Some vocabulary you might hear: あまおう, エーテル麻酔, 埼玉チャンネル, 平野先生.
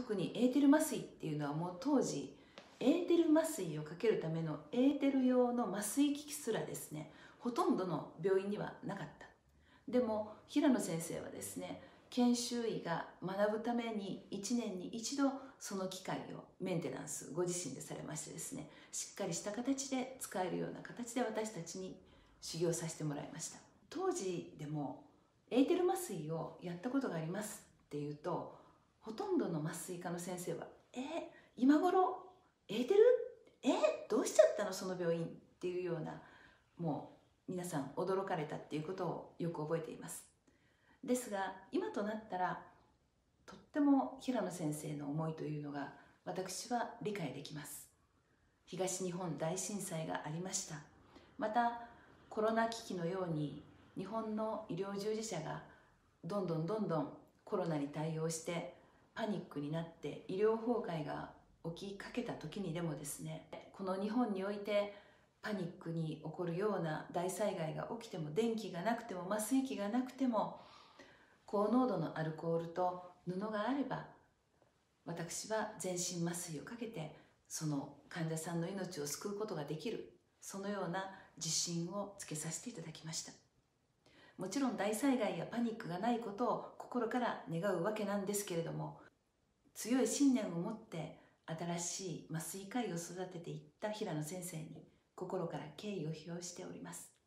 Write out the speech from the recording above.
特にエーテル麻酔っていうのはもう当時エーテル麻酔をかけるためのエーテル用の麻酔機器すらですね、ほとんどの病院にはなかった。でも平野先生はですね、研修医が学ぶために1年に一度その機械をメンテナンスご自身でされましてですね、しっかりした形で使えるような形で私たちに修行させてもらいました。当時でもエーテル麻酔をやったことがありますっていうと、ほとんどの麻酔科の先生は「今頃エーテルどうしちゃったのその病院」っていうような、もう皆さん驚かれたっていうことをよく覚えています。ですが今となったらとっても平野先生の思いというのが私は理解できます。東日本大震災がありました。またコロナ危機のように日本の医療従事者がどんどんコロナに対応してパニックになって医療崩壊が起きかけた時にでもですね、この日本においてパニックに起こるような大災害が起きても、電気がなくても麻酔器がなくても、高濃度のアルコールと布があれば私は全身麻酔をかけてその患者さんの命を救うことができる、そのような自信をつけさせていただきました。もちろん大災害やパニックがないことを心から願うわけなんですけれども、強い信念を持って新しい麻酔科医を育てていった平野先生に心から敬意を表しております。